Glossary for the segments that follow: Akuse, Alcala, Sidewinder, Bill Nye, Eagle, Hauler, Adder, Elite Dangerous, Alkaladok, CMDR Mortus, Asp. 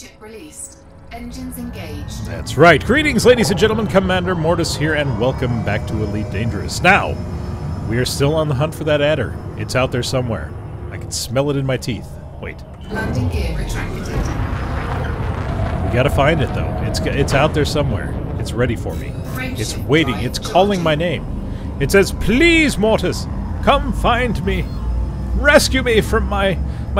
Ship released. Engines engaged. That's right. Greetings, ladies and gentlemen. Commander Mortis here, and welcome back to Elite Dangerous. Now, we are still on the hunt for that adder. It's out there somewhere. I can smell it in my teeth. Wait. Landing gear retracted. We gotta find it, though. It's out there somewhere. It's ready for me. It's waiting. It's calling my name. It says, "Please, Mortis, come find me. Rescue me from my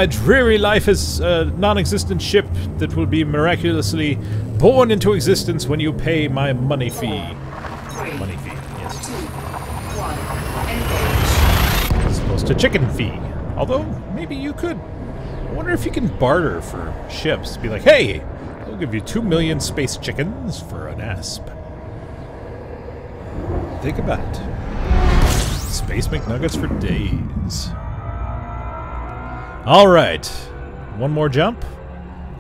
dreary life as a non-existent ship that will be miraculously born into existence when you pay my money fee." Money fee, yes. 2, 1, engage. As opposed to chicken fee. Although, maybe you could. I wonder if you can barter for ships. Be like, hey, I'll give you 2 million space chickens for an asp. Think about it. Space McNuggets for days. All right, one more jump.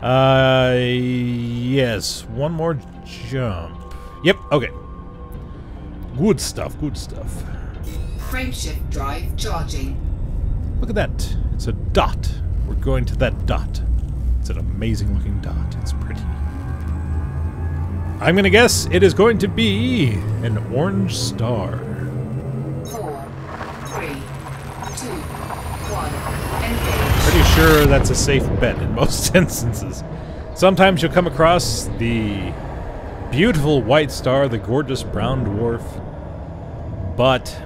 Yes, one more jump. Yep. Okay. Good stuff. Good stuff. Frameshift drive charging. Look at that. It's a dot. We're going to that dot. It's an amazing-looking dot. It's pretty. I'm gonna guess it is going to be an orange star. 4, 3, 2, 1. Engage. Pretty sure that's a safe bet in most instances. Sometimes you'll come across the beautiful white star, the gorgeous brown dwarf, but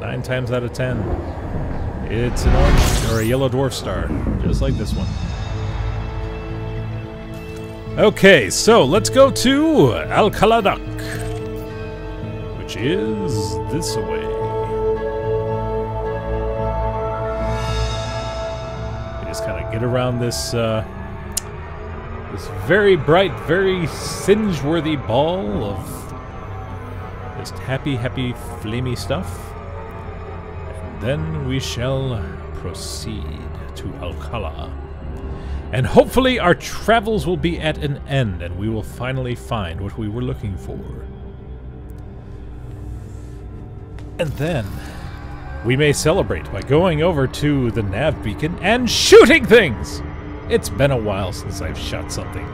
9 times out of 10, it's an orange or a yellow dwarf star, just like this one. Okay, so let's go to Alkaladok, which is this way. Get around this this very bright, very singe-worthy ball of just happy, flamey stuff, and then we shall proceed to Alcala, and hopefully our travels will be at an end, and we will finally find what we were looking for, and then we may celebrate by going over to the nav beacon and shooting things! It's been a while since I've shot something.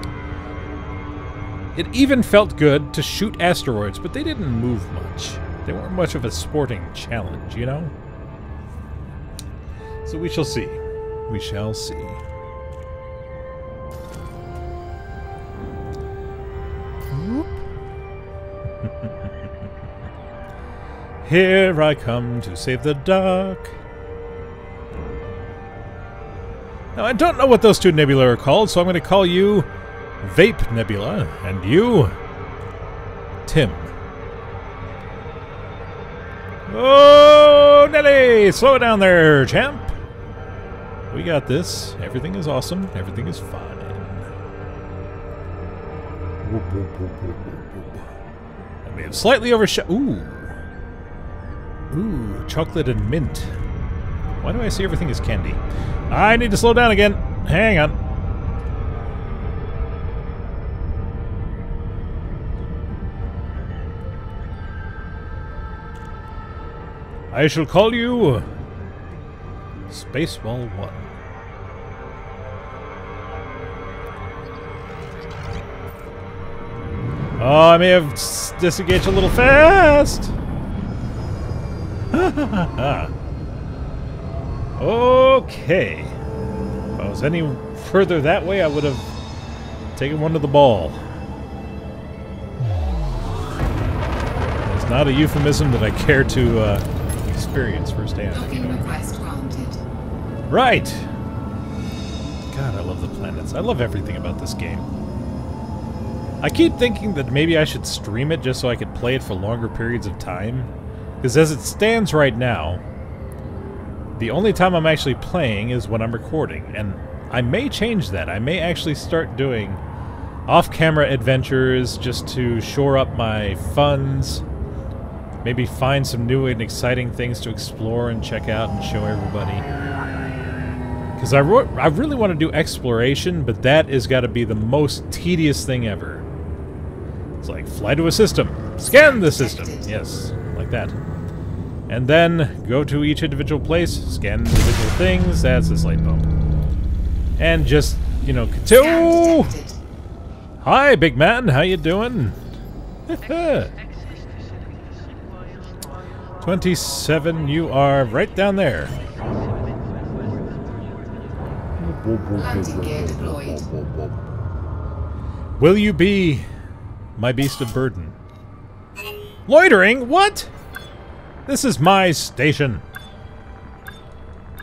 It even felt good to shoot asteroids, but they didn't move much. They weren't much of a sporting challenge, you know? So we shall see. We shall see. Here I come to save the dark. Now, I don't know what those two nebulae are called, so I'm going to call you Vape Nebula, and you Tim. Oh, Nelly! Slow it down there, champ! We got this. Everything is awesome. Everything is fine. I may have slightly overshot... Ooh! Ooh, chocolate and mint. Why do I see everything as candy? I need to slow down again. Hang on. I shall call you Spaceball 1. Oh, I may have disengaged a little fast. Okay. If I was any further that way, I would have taken one to the ball. It's not a euphemism that I care to experience firsthand. Login request granted. Right. God, I love the planets. I love everything about this game. I keep thinking that maybe I should stream it just so I could play it for longer periods of time. Because as it stands right now, the only time I'm actually playing is when I'm recording. And I may change that. I may actually start doing off-camera adventures just to shore up my funds. Maybe find some new and exciting things to explore and check out and show everybody. Because I really want to do exploration, but that has got to be the most tedious thing ever. It's like, fly to a system. Scan the system. Yes, like that. And then go to each individual place, scan individual things, that's this light bulb. And just you know, Kato! Hi, big man, how you doing? 27, you are right down there. Will you be my beast of burden? Loitering? What? This is my station.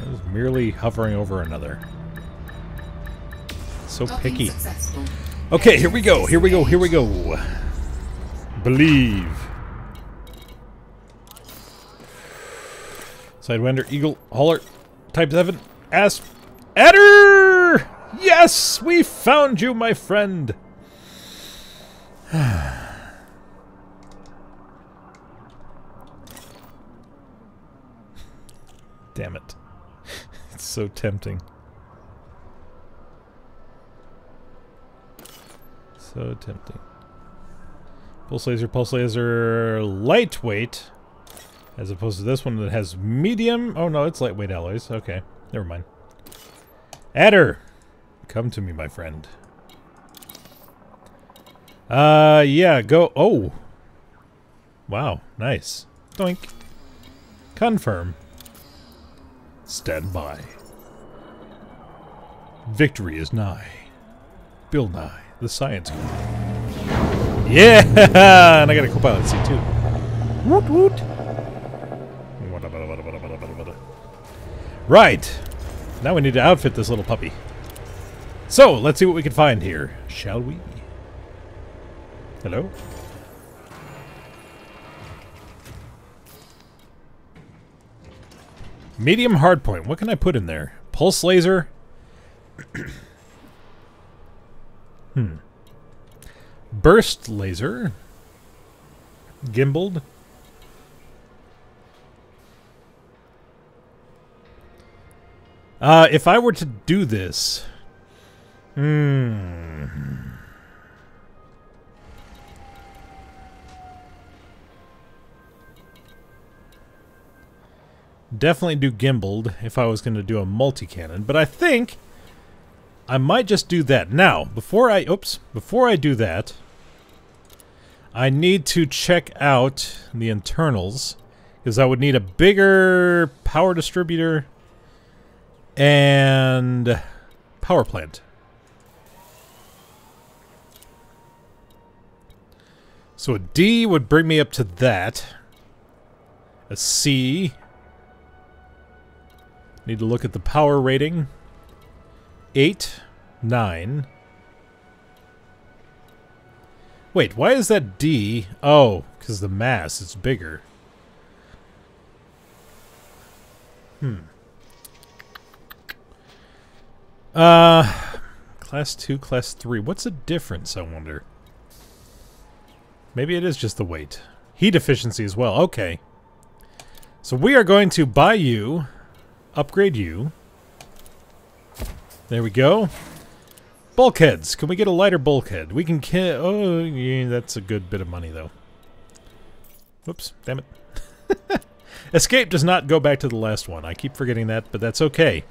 I was merely hovering over another. So picky. Okay, here we go. Here we go. Here we go. Believe. Sidewinder, Eagle, Hauler, Type 7, Asp, Adder! Yes! We found you, my friend! Damn it. It's so tempting. So tempting. Pulse laser, lightweight. As opposed to this one that has medium. Oh no, it's lightweight alloys. Okay, never mind. Adder! Come to me, my friend. Yeah, go. Oh! Wow, nice. Doink. Confirm. Stand by. Victory is nigh. Bill Nye, the science guy. Yeah! And I got a co-pilot seat too. Woot woot! Right! Now we need to outfit this little puppy. So, let's see what we can find here, shall we? Hello? Medium hardpoint. What can I put in there? Pulse laser? Burst laser? Gimbaled? If I were to do this... Definitely do gimbaled if I was going to do a multi-cannon, but I think I might just do that. Now, before I do that, I need to check out the internals, because I would need a bigger power distributor and power plant. So a D would bring me up to that. A C... Need to look at the power rating. 8, 9. Wait, why is that D? Oh, because the mass is bigger. Class 2, class 3. What's the difference, I wonder? Maybe it is just the weight. Heat efficiency as well. Okay. So we are going to buy you... Upgrade you. There we go. Bulkheads. Can we get a lighter bulkhead? We can... Oh, yeah, that's a good bit of money, though. Whoops. Damn it. Escape does not go back to the last one. I keep forgetting that, but that's okay.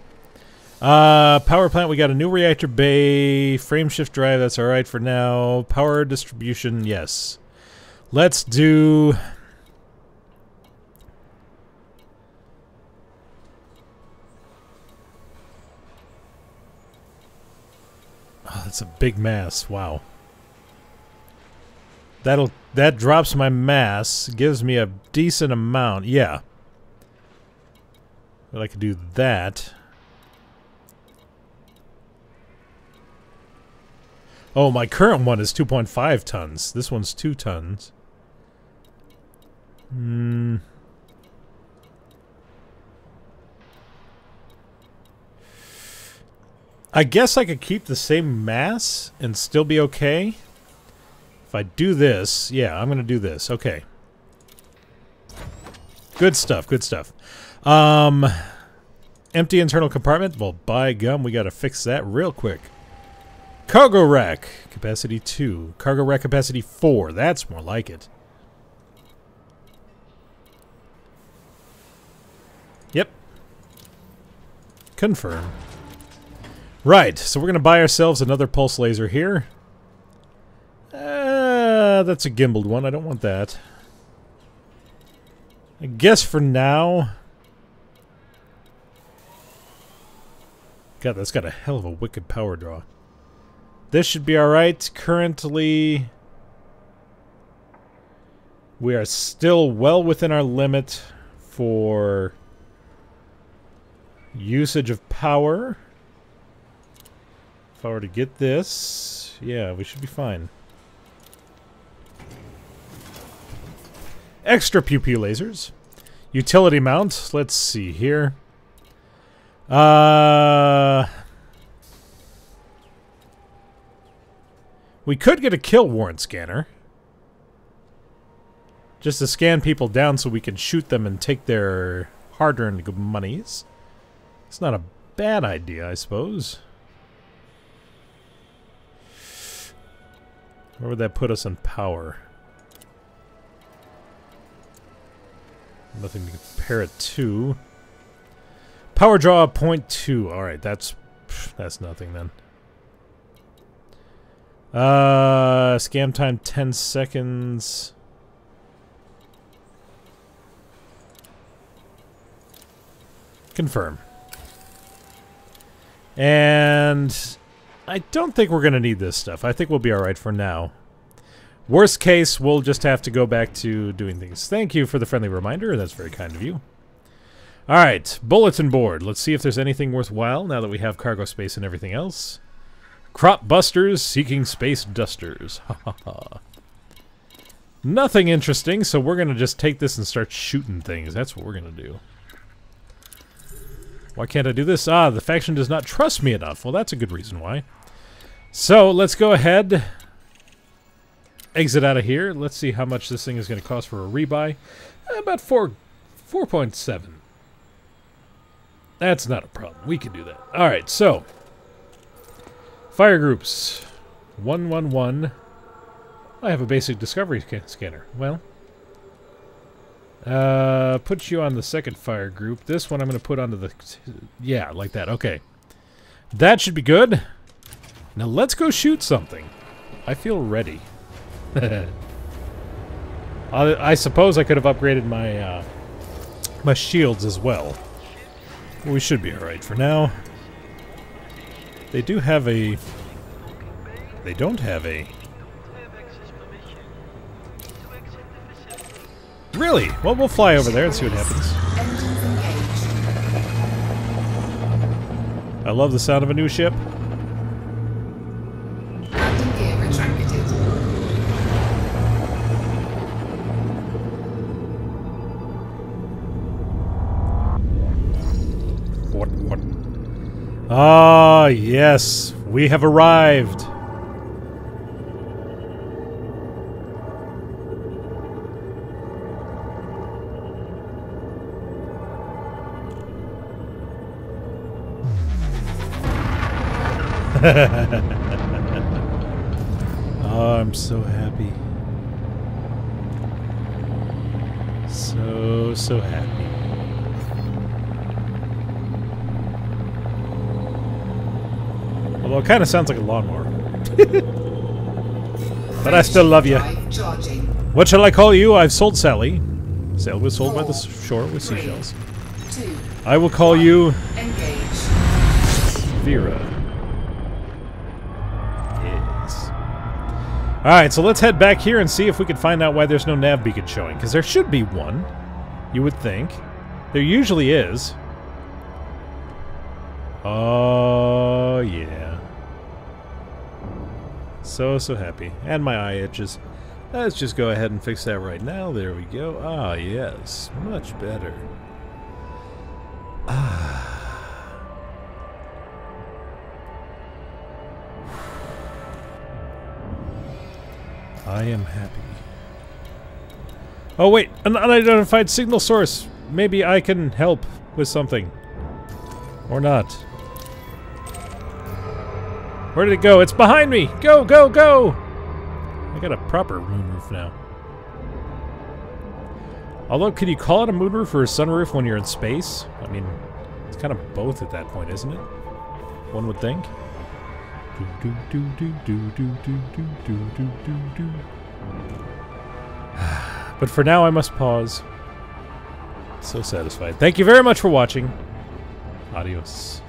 Power plant. We got a new reactor bay. Frame shift drive. That's alright for now. Power distribution. Yes. Let's do... Oh, that's a big mass. Wow. That drops my mass, gives me a decent amount. Yeah. But I could do that. Oh, my current one is 2.5 tons. This one's 2 tons. I guess I could keep the same mass and still be okay. If I do this, yeah, I'm gonna do this. Okay. Good stuff, good stuff. Empty internal compartment. Well, by gum, we gotta fix that real quick. Cargo rack, capacity 2. Cargo rack capacity 4. That's more like it. Yep. Confirm. Right, so we're going to buy ourselves another pulse laser here. That's a gimbaled one. I don't want that. I guess for now... God, that's got a hell of a wicked power draw. This should be alright. Currently... we are still well within our limit for usage of power. If I were to get this, yeah, we should be fine. Extra pew-pew lasers. Utility mount. Let's see here. We could get a kill warrant scanner. Just to scan people down so we can shoot them and take their hard-earned monies. It's not a bad idea, I suppose. Where would that put us in power? Nothing to compare it to. Power draw 0.2. Alright, that's nothing then. Scam time 10 seconds. Confirm. And I don't think we're going to need this stuff. I think we'll be alright for now. Worst case, we'll just have to go back to doing things. Thank you for the friendly reminder. That's very kind of you. Alright, bulletin board. Let's see if there's anything worthwhile now that we have cargo space and everything else. Crop busters seeking space dusters. Ha ha ha. Nothing interesting, so we're going to just take this and start shooting things. That's what we're going to do. Why can't I do this? Ah, the faction does not trust me enough. Well, that's a good reason why. So, let's go ahead. Exit out of here. Let's see how much this thing is going to cost for a rebuy. About 4.7. That's not a problem. We can do that. Alright, so. Fire groups. 111. I have a basic discovery scanner. Well. Put you on the second fire group. This one I'm going to put onto the... yeah, like that. Okay. That should be good. Now let's go shoot something. I feel ready. I suppose I could have upgraded my, my shields as well. We should be alright for now. They do have a... they don't have a... really? Well, we'll fly over there and see what happens. I love the sound of a new ship. What? What? Ah, yes. We have arrived. Oh, I'm so happy. So, so happy. Although it kind of sounds like a lawnmower. But I still love you. What shall I call you? I've sold Sally. Sail was sold by the shore with seashells. I will call you... Vera. Alright, so let's head back here and see if we can find out why there's no nav beacon showing. Because there should be one, you would think. There usually is. Oh, yeah. So, so happy. And my eye itches. Let's just go ahead and fix that right now. There we go. Ah, yes. Much better. Ah. I am happy. Oh wait, an unidentified signal source. Maybe I can help with something. Or not. Where did it go? It's behind me! Go, go, go! I got a proper moonroof now. Although, can you call it a moonroof or a sunroof when you're in space? I mean, it's kind of both at that point, isn't it? one would think. But for now, I must pause. So satisfied. Thank you very much for watching. Adios.